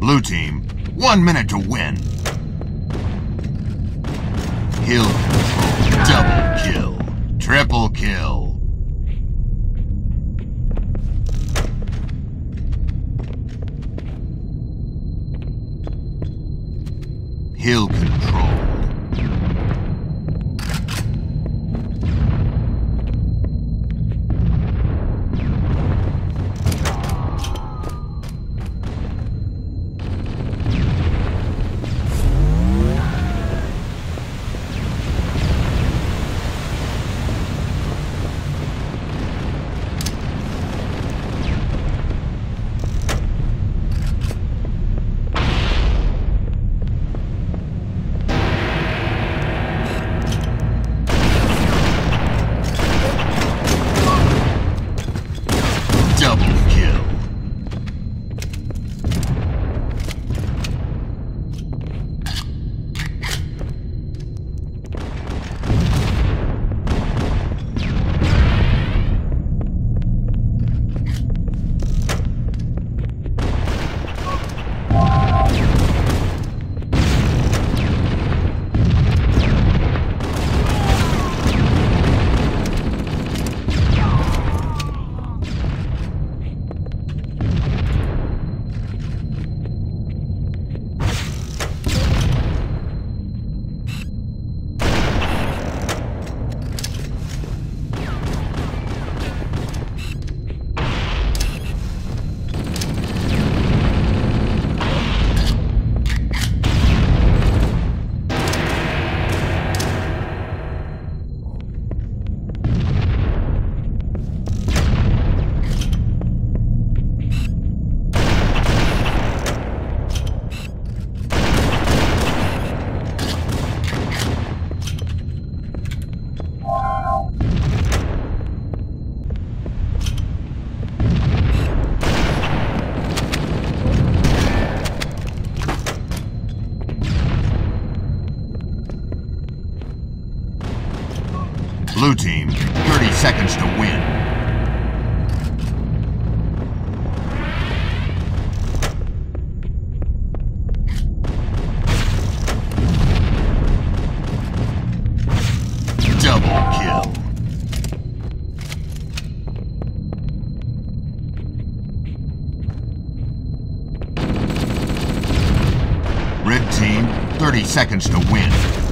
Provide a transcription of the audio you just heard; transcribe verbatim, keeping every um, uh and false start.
Blue team, one minute to win. Hill control, double kill, triple kill. Hill control. Blue team, thirty seconds to win. Double kill. Red team, thirty seconds to win.